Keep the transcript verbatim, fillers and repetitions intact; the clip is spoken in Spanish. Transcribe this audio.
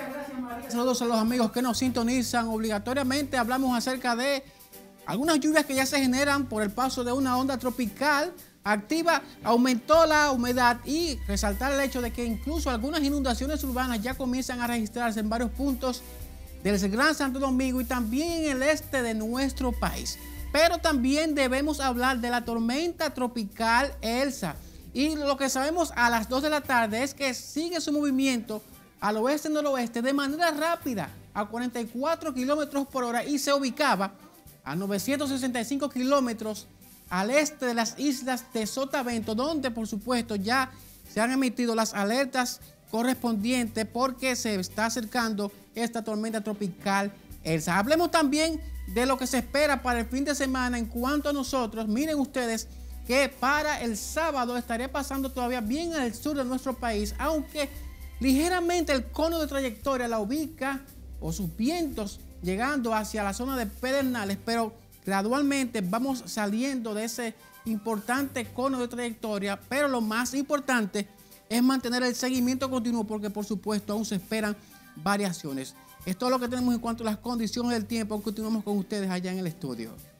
Muchas gracias, María. Saludos a los amigos que nos sintonizan. Obligatoriamente hablamos acerca de algunas lluvias que ya se generan por el paso de una onda tropical activa. Aumentó la humedad y resaltar el hecho de que incluso algunas inundaciones urbanas ya comienzan a registrarse en varios puntos del Gran Santo Domingo y también en el este de nuestro país. Pero también debemos hablar de la tormenta tropical Elsa. Y lo que sabemos a las dos de la tarde es que sigue su movimiento al oeste-noroeste de manera rápida a cuarenta y cuatro kilómetros por hora y se ubicaba a novecientos sesenta y cinco kilómetros al este de las islas de Sotavento, donde por supuesto ya se han emitido las alertas correspondientes porque se está acercando esta tormenta tropical Elsa. Hablemos también de lo que se espera para el fin de semana en cuanto a nosotros. Miren ustedes que para el sábado estaría pasando todavía bien al sur de nuestro país, aunque ligeramente el cono de trayectoria la ubica o sus vientos llegando hacia la zona de Pedernales, pero gradualmente vamos saliendo de ese importante cono de trayectoria, pero lo más importante es mantener el seguimiento continuo porque por supuesto aún se esperan variaciones. Es todo lo que tenemos en cuanto a las condiciones del tiempo. Continuamos con ustedes allá en el estudio.